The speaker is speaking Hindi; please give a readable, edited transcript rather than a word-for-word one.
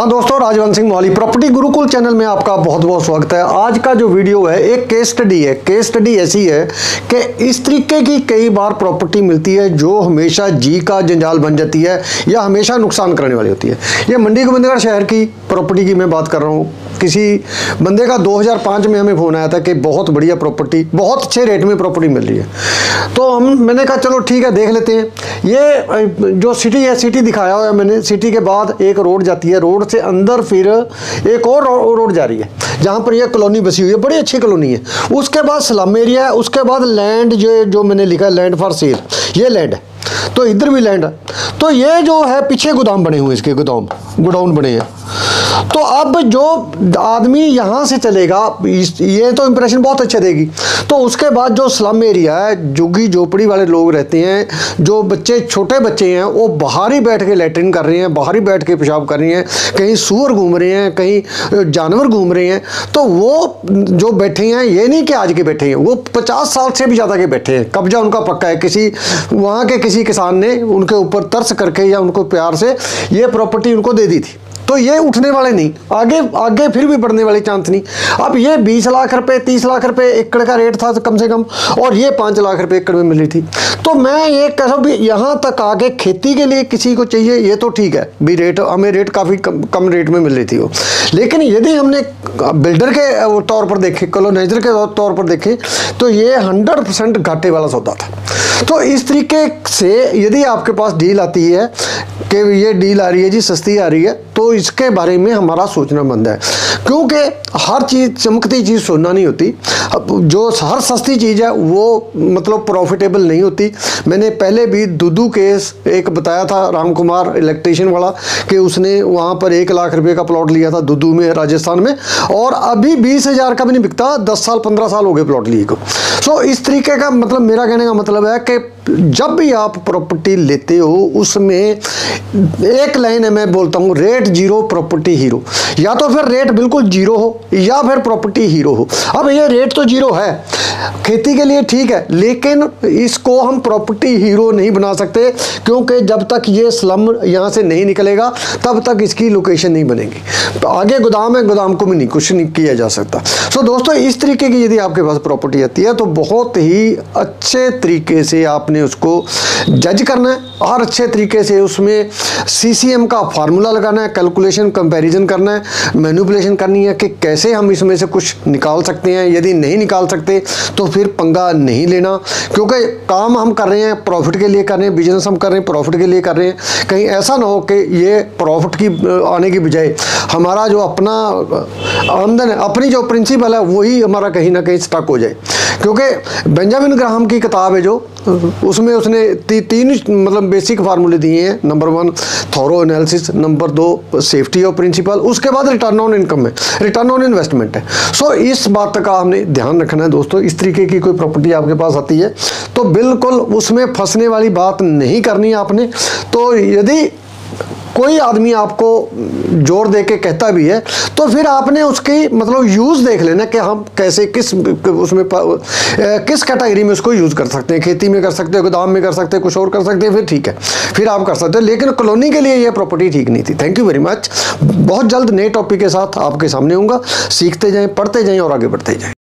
हाँ दोस्तों, राजवंत सिंह मोहाली प्रॉपर्टी गुरुकुल चैनल में आपका बहुत बहुत स्वागत है। आज का जो वीडियो है एक केस स्टडी है। केस स्टडी ऐसी है कि इस तरीके की कई बार प्रॉपर्टी मिलती है जो हमेशा जी का जंजाल बन जाती है या हमेशा नुकसान करने वाली होती है। ये मंडी गोविंदगढ़ शहर की प्रॉपर्टी की मैं बात कर रहा हूँ। किसी बंदे का 2005 में हमें फ़ोन आया था कि बहुत बढ़िया प्रॉपर्टी, बहुत अच्छे रेट में प्रॉपर्टी मिल रही है। तो मैंने कहा चलो ठीक है, देख लेते हैं। ये जो सिटी है, सिटी दिखाया हुआ है मैंने। सिटी के बाद एक रोड जाती है, रोड से अंदर फिर एक और रोड जा रही है जहाँ पर यह कॉलोनी बसी हुई है, बड़ी अच्छी कॉलोनी है। उसके बाद स्लम एरिया है, उसके बाद लैंड जो मैंने लिखा है लैंड फॉर सेल, ये लैंड है। तो इधर भी लैंड है। तो ये जो है पीछे गोदाम बने हुए, इसके गोडाउन बने हैं। तो अब जो आदमी यहाँ से चलेगा, ये तो इंप्रेशन बहुत अच्छा देगी। तो उसके बाद जो स्लम एरिया है, झुग्गी झोपड़ी वाले लोग रहते हैं, जो बच्चे छोटे बच्चे हैं वो बाहर ही बैठ के लेटरिन कर रहे हैं, बाहर ही बैठ के पेशाब कर रहे हैं, कहीं सूअर घूम रहे हैं, कहीं जानवर घूम रहे हैं। तो वो जो बैठे हैं, ये नहीं कि आज के बैठे हैं, वो 50 साल से भी ज़्यादा के बैठे हैं, कब्जा उनका पक्का है। किसी वहाँ के किसी किसान ने उनके ऊपर तरस करके या उनको प्यार से ये प्रॉपर्टी उनको दे दी थी। तो ये उठने वाले नहीं, आगे फिर भी बढ़ने वाले चांस नहीं। अब ये 20 लाख रुपए 30 लाख रुपए एकड़ का रेट था कम से कम, और ये 5 लाख रुपए एकड़ में मिली थी। तो मैं ये कह रहा हूँ, यहाँ तक आगे खेती के लिए किसी को चाहिए ये तो ठीक है भी, रेट हमें रेट काफ़ी कम रेट में मिल रही थी वो। लेकिन यदि हमने बिल्डर के तौर पर देखे, कॉलोनाइजर के तौर पर देखें, तो ये 100% घाटे वाला सौदा था। तो इस तरीके से यदि आपके पास डील आती है कि ये डील आ रही है जी, सस्ती आ रही है, तो इसके बारे में हमारा सोचना बनता है। क्योंकि हर चीज़, चमकती चीज़ सोना नहीं होती। जो हर सस्ती चीज़ है वो मतलब प्रॉफिटेबल नहीं होती। मैंने पहले भी दूधू केस एक बताया था, राम कुमार इलेक्ट्रीशियन वाला, कि उसने वहाँ पर 1 लाख रुपए का प्लॉट लिया था दूधू में, राजस्थान में, और अभी 20,000 का भी नहीं बिकता। 10 साल 15 साल हो गए प्लॉट लिए को। सो इस तरीके का मतलब, मेरा कहने का मतलब है कि जब भी आप प्रॉपर्टी लेते हो उसमें एक लाइन है, मैं बोलता हूँ, रेट जीरो प्रॉपर्टी हीरो। या तो फिर रेट बिल्कुल जीरो हो या फिर प्रॉपर्टी हीरो हो। अब ये रेट तो जीरो है खेती के लिए, ठीक है, लेकिन इसको हम प्रॉपर्टी हीरो नहीं बना सकते, क्योंकि जब तक ये स्लम यहाँ से नहीं निकलेगा तब तक इसकी लोकेशन नहीं बनेगी। तो आगे गोदाम है, गोदाम को भी नहीं, कुछ नहीं किया जा सकता। सो दोस्तों, इस तरीके की यदि आपके पास प्रॉपर्टी आती है तो बहुत ही अच्छे तरीके से आपने उसको जज करना है और अच्छे तरीके से उसमें CCM का फार्मूला लगाना है, कैलकुलेशन कंपैरिजन करना है, मैनिपुलेशन करनी है कि कैसे हम इसमें से कुछ निकाल सकते हैं। यदि नहीं निकाल सकते तो फिर पंगा नहीं लेना, क्योंकि काम हम कर रहे हैं प्रॉफिट के लिए कर रहे हैं, बिजनेस हम कर रहे हैं प्रॉफिट के लिए कर रहे हैं। कहीं ऐसा ना हो कि ये प्रॉफिट की आने की बजाय हमारा जो अपना आमदन है, अपनी जो प्रिंसिपल है, वही हमारा कहीं ना कहीं स्टक हो जाए। क्योंकि बेंजामिन ग्राहम की किताब है जो, उसमें उसने तीन मतलब बेसिक फार्मूले दिए हैं। Number 1 thorough analysis, number 2 safety of principal, उसके बाद रिटर्न ऑन इनकम है, रिटर्न ऑन इन्वेस्टमेंट है। सो इस बात का हमने ध्यान रखना है दोस्तों। इस तरीके की कोई प्रॉपर्टी आपके पास आती है तो बिल्कुल उसमें फंसने वाली बात नहीं करनी आपने। तो यदि कोई आदमी आपको जोर दे के कहता भी है तो फिर आपने उसकी मतलब यूज़ देख लेना कि हम कैसे किस कैटेगरी में उसको यूज़ कर सकते हैं। खेती में कर सकते हैं, गोदाम में कर सकते हैं, कुछ और कर सकते हैं, फिर ठीक है, फिर आप कर सकते हैं। लेकिन कॉलोनी के लिए ये प्रॉपर्टी ठीक नहीं थी। Thank you very much. बहुत जल्द नए टॉपिक के साथ आपके सामने होऊंगा। सीखते जाएँ, पढ़ते जाएँ और आगे बढ़ते जाएँ।